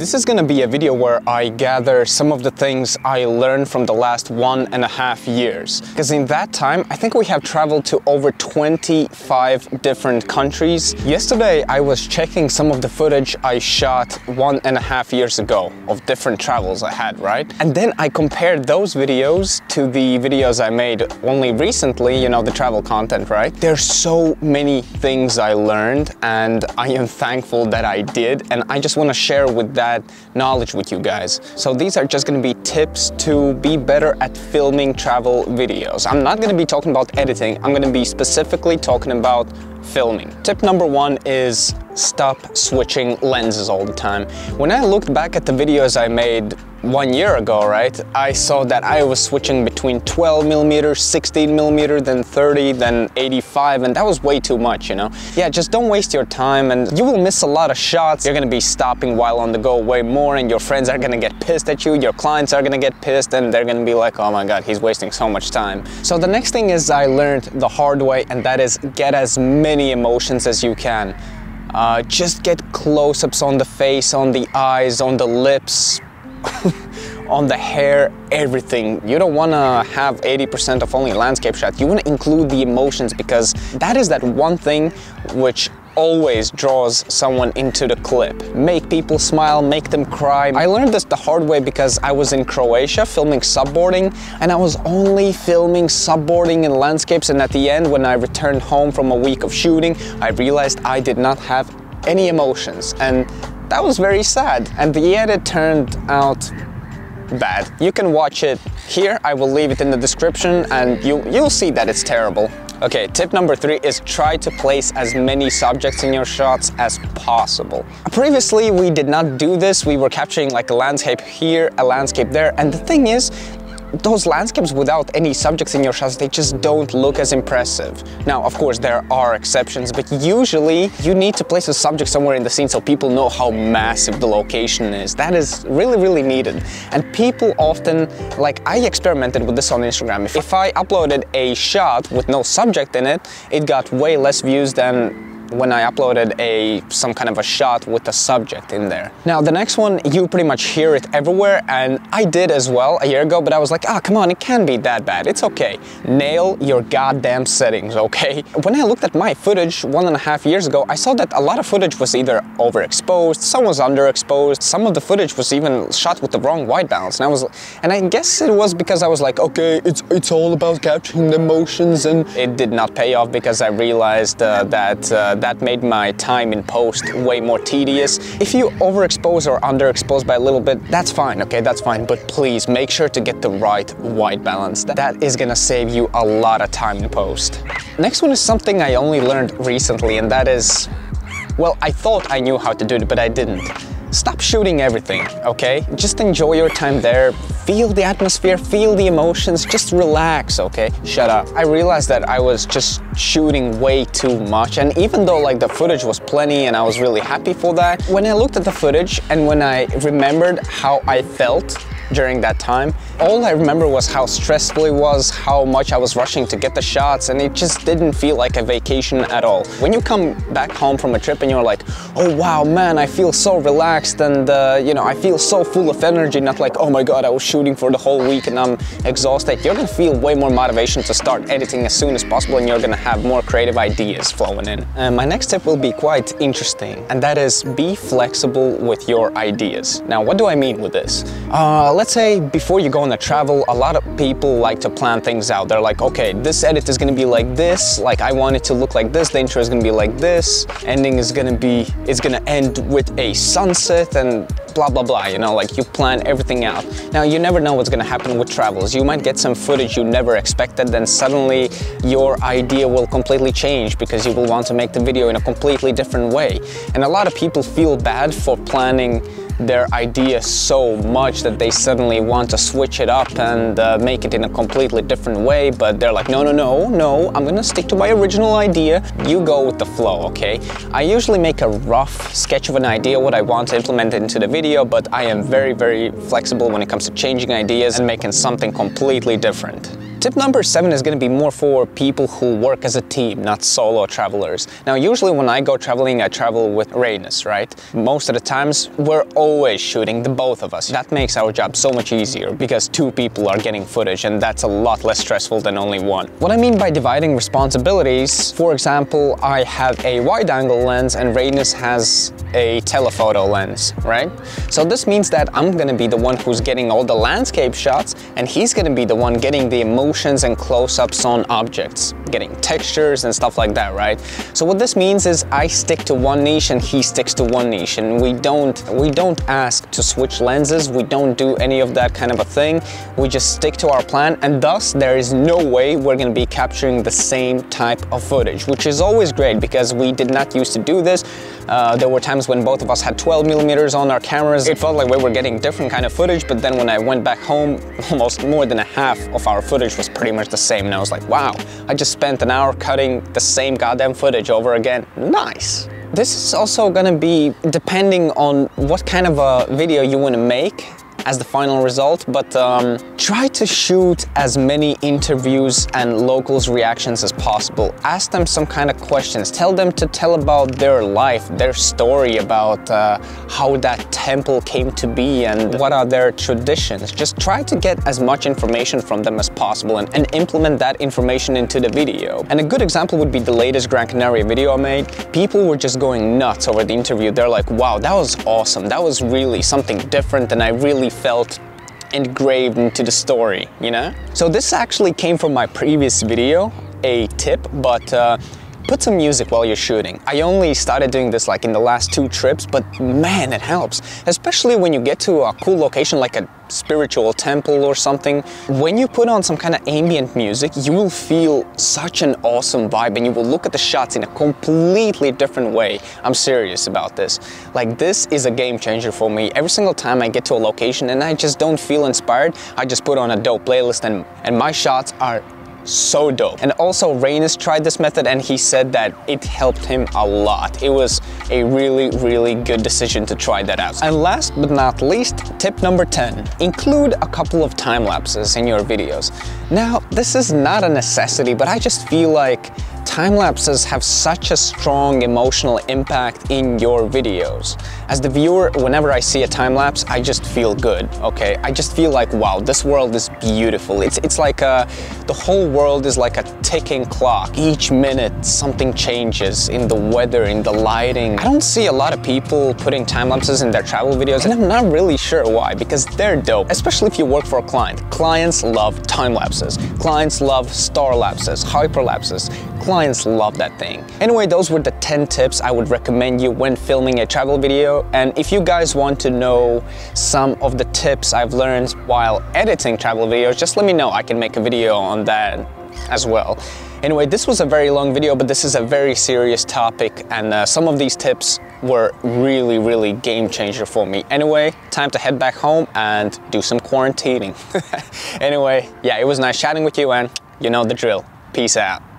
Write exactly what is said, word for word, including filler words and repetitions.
This is gonna be a video where I gather some of the things I learned from the last one and a half years. Because in that time, I think we have traveled to over twenty-five different countries. Yesterday, I was checking some of the footage I shot one and a half years ago of different travels I had, right? And then I compared those videos to the videos I made only recently, you know, the travel content, right? There's so many things I learned and I am thankful that I did. And I just wanna share with that knowledge with you guys. So these are just gonna be tips to be better at filming travel videos. I'm not gonna be talking about editing, I'm gonna be specifically talking about filming. Tip number one is stop switching lenses all the time. When I looked back at the videos I made one year ago, right, I saw that I was switching between twelve millimeter, sixteen millimeter, then thirty, then eighty-five, and that was way too much, you know? Yeah, just don't waste your time and you will miss a lot of shots. You're gonna be stopping while on the go way more and your friends are gonna get pissed at you, your clients are gonna get pissed and they're gonna be like, oh my God, he's wasting so much time. So the next thing is I learned the hard way, and that is get as many emotions as you can. Uh, just get close-ups on the face, on the eyes, on the lips, on the hair, everything. You don't wanna have eighty percent of only landscape shots. You wanna include the emotions because that is that one thing which always draws someone into the clip. Make people smile, make them cry. I learned this the hard way because I was in Croatia filming subboarding and I was only filming subboarding and landscapes, and at the end when I returned home from a week of shooting, I realized I did not have any emotions, and that was very sad. And the edit turned out bad. You can watch it here, I will leave it in the description and you, you'll see that it's terrible. Okay, tip number three is try to place as many subjects in your shots as possible. Previously, we did not do this. We were capturing like a landscape here, a landscape there. And the thing is, those landscapes without any subjects in your shots, they just don't look as impressive. Now, of course, there are exceptions, but usually you need to place a subject somewhere in the scene so people know how massive the location is. That is really, really needed. And people often, like I experimented with this on Instagram. If, if I uploaded a shot with no subject in it, it got way less views than when I uploaded a some kind of a shot with a subject in there. Now the next one, you pretty much hear it everywhere, and I did as well a year ago, but I was like, ah, oh, come on, it can't be that bad, it's okay. Nail your goddamn settings, okay? When I looked at my footage one and a half years ago, I saw that a lot of footage was either overexposed, some was underexposed, some of the footage was even shot with the wrong white balance, and I was, and I guess it was because I was like, okay, it's, it's all about capturing the emotions, and it did not pay off because I realized uh, that uh, that made my time in post way more tedious. If you overexpose or underexpose by a little bit, that's fine, okay, that's fine, but please make sure to get the right white balance. That is gonna save you a lot of time in post. Next one is something I only learned recently, and that is, well, I thought I knew how to do it, but I didn't. Stop shooting everything, okay? Just enjoy your time there, feel the atmosphere, feel the emotions, just relax, okay? Shut up. I realized that I was just shooting way too much, and even though like the footage was plenty and I was really happy for that, when I looked at the footage and when I remembered how I felt during that time, all I remember was how stressful it was, how much I was rushing to get the shots, and it just didn't feel like a vacation at all. When you come back home from a trip and you're like, oh wow, man, I feel so relaxed and uh, you know, I feel so full of energy, not like, oh my God, I was shooting for the whole week and I'm exhausted. You're gonna feel way more motivation to start editing as soon as possible, and you're gonna have more creative ideas flowing in. And my next tip will be quite interesting, and that is be flexible with your ideas. Now, what do I mean with this? Uh, Let's say before you go on a travel, a lot of people like to plan things out. They're like, okay, this edit is gonna be like this, like I want it to look like this, the intro is gonna be like this, ending is gonna be, it's gonna end with a sunset and blah, blah, blah, you know, like you plan everything out. Now, you never know what's gonna happen with travels. You might get some footage you never expected, then suddenly your idea will completely change because you will want to make the video in a completely different way. And a lot of people feel bad for planning their idea so much that they suddenly want to switch it up and uh, make it in a completely different way, but they're like, no, no, no, no, I'm gonna stick to my original idea. You go with the flow, okay? I usually make a rough sketch of an idea, what I want to implement into the video, but I am very, very flexible when it comes to changing ideas and making something completely different. Tip number seven is going to be more for people who work as a team, not solo travelers. Now, usually when I go traveling, I travel with Rainus, right? Most of the times, we're always shooting, the both of us. That makes our job so much easier because two people are getting footage, and that's a lot less stressful than only one. What I mean by dividing responsibilities, for example, I have a wide-angle lens and Rainus has a telephoto lens, right? So this means that I'm going to be the one who's getting all the landscape shots, and he's going to be the one getting the emotions and close-ups on objects, getting textures and stuff like that, right? So what this means is I stick to one niche and he sticks to one niche, and we don't we don't ask to switch lenses, we don't do any of that kind of a thing. We just stick to our plan, and thus there is no way we're going to be capturing the same type of footage, which is always great because we did not used to do this. Uh, there were times when both of us had twelve millimeters on our cameras. It felt like we were getting different kind of footage, but then when I went back home, almost more than a half of our footage was pretty much the same, and I was like, wow, I just spent an hour cutting the same goddamn footage over again. Nice. This is also gonna be depending on what kind of a video you wanna make as the final result, but um, try to shoot as many interviews and locals' reactions as possible. Ask them some kind of questions. Tell them to tell about their life, their story, about uh, how that temple came to be and what are their traditions. Just try to get as much information from them as possible and, and implement that information into the video. And a good example would be the latest Gran Canaria video I made. People were just going nuts over the interview. They're like, wow, that was awesome. That was really something different, and I really felt engraved into the story, you know? So this actually came from my previous video, a tip, but uh, put some music while you're shooting. I only started doing this like in the last two trips, but man, it helps. Especially when you get to a cool location like a spiritual temple or something. When you put on some kind of ambient music, you will feel such an awesome vibe, and you will look at the shots in a completely different way. I'm serious about this. Like, this is a game changer for me. Every single time I get to a location and I just don't feel inspired, I just put on a dope playlist, and, and my shots are so dope. And also, Rainus tried this method and he said that it helped him a lot. It was a really, really good decision to try that out. And last but not least, tip number ten, include a couple of time lapses in your videos. Now, this is not a necessity, but I just feel like time lapses have such a strong emotional impact in your videos. As the viewer, whenever I see a time lapse, I just feel good, okay? I just feel like, wow, this world is beautiful. It's, it's like a, the whole world is like a ticking clock. Each minute, something changes in the weather, in the lighting. I don't see a lot of people putting time lapses in their travel videos, and I'm not really sure why, because they're dope, especially if you work for a client. Clients love time lapses. Clients love star lapses, hyperlapses. Clients love that thing. Anyway, those were the ten tips I would recommend you when filming a travel video. And if you guys want to know some of the tips I've learned while editing travel videos, just let me know. I can make a video on that as well. Anyway, this was a very long video, but this is a very serious topic, and uh, some of these tips were really, really game changer for me. Anyway, time to head back home and do some quarantining. Anyway, yeah, it was nice chatting with you, and you know the drill. Peace out.